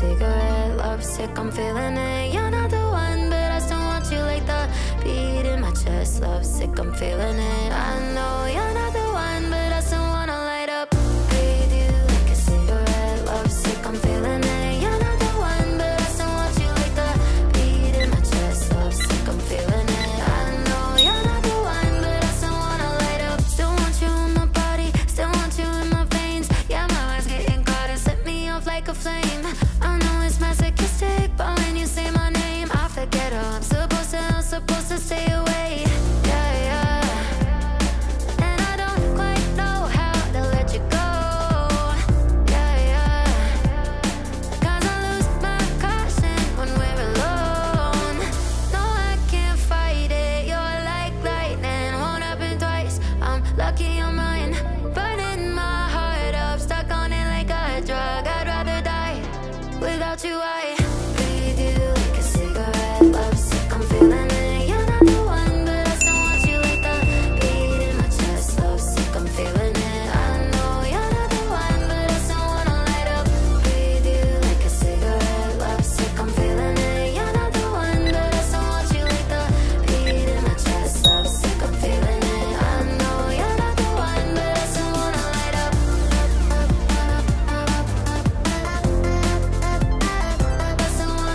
cigarette, love sick, I'm feeling it. You're not the one, but I still want you like the beat in my chest. Love sick, I'm feeling it. I know you're not the one, but I still wanna light up. Breathe you like a cigarette, love sick, I'm feeling it. You're not the one, but I still want you like the beat in my chest. Love sick, I'm feeling it. I know you're not the one, but I still wanna light up. Still want you in my body, still want you in my veins. Yeah, my mind's getting caught and set me off like a flame. I know it's masochistic, but when you say my name, I forget how I'm supposed to stay away. Yeah, yeah. And I don't quite know how to let you go. Yeah, yeah. 'Cause I lose my caution when we're alone. No, I can't fight it. You're like lightning, won't happen twice. I'm lucky I'm mine. Burning my heart up, stuck on it like a drug. I'd rather die without you. I breathe you like a cigarette, love sick, I'm feeling it. You're not the one, but I still want you like the beat in my chest. Love sick, I'm feeling it. I know you're not the one, but I still wanna light up. Breathe you like a cigarette, love sick, I'm feeling it. You're not the one, but I still want you like the beat in my chest. Love sick, I'm feeling it. I know you're not the one, but I still wanna light up. I still wanna light up. I still wanna breathe you like a cigarette, love sick, I'm feeling it. You're not the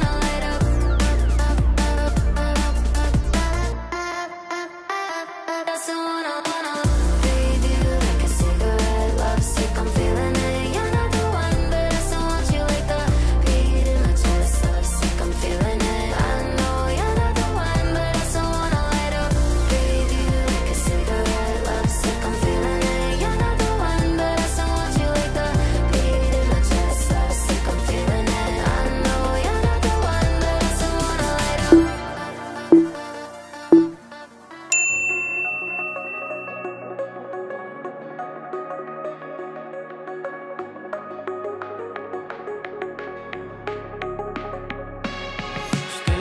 one, but I still want you like the beat in my chest. Love sick, I'm feeling it. I know you're not the one, but I still wanna light up. Breathe you like a cigarette, love sick, I'm feeling it. You're not the one, but I still want you like the beat in my chest. Love sick, I'm feeling it. I know you're not the one, but I still wanna light up.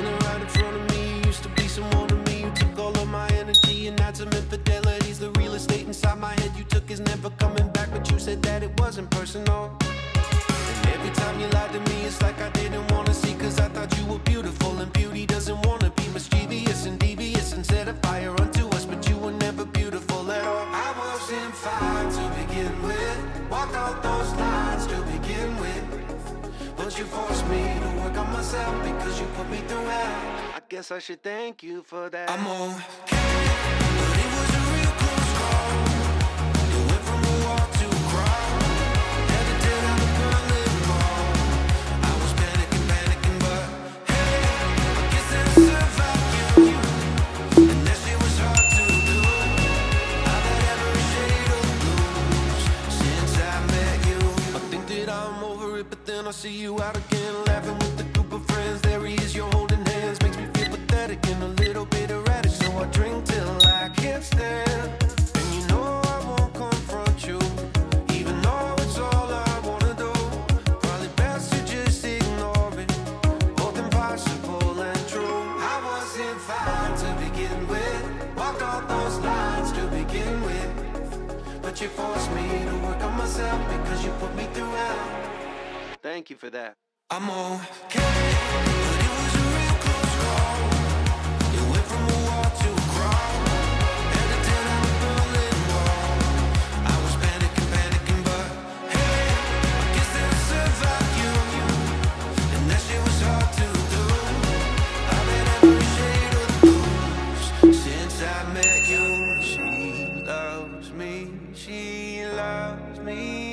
Standing right in front of me, you used to be someone to me. You took all of my energy and had some infidelities. The real estate inside my head you took is never coming back, but you said that it wasn't personal. And every time you lied to me, it's like I didn't want to see, 'cause I thought you were beautiful, and beauty doesn't want to be mischievous and devious and set a fire unto us, but you were never beautiful at all. I was in fire to begin with, walked out those lines to begin with, but you forced me to work on myself because you put me through hell. I guess I should thank you for that. I'm okay, but it was a real close call. You went from a walk to a crawl, had to tear down the Berlin Wall. I was panicking, panicking, but hey, I guess that I survived you. And that shit was hard to do. I've had every shade of blues since I met you. I think that I'm over it, but then I see you out again, laughing with the group of friends. There he is, you're holding hands, makes me feel pathetic and a little bit erratic, so I drink till I can't stand. And you know I won't confront you, even though it's all I wanna do. Probably best to just ignore it, both impossible and true. I wasn't fine to begin with, walked all those lines to begin with, but you forced me to work on myself because you put me through hell. Thank you for that. I'm okay, but it was a real close call. You went from a walk to a crawl, had to tear down the Berlin Wall. I was panicking, panicking, but hey, I guess that I survived you. And that shit was hard to do. I've had every shade of blues since I met you. She loves me, she loves me.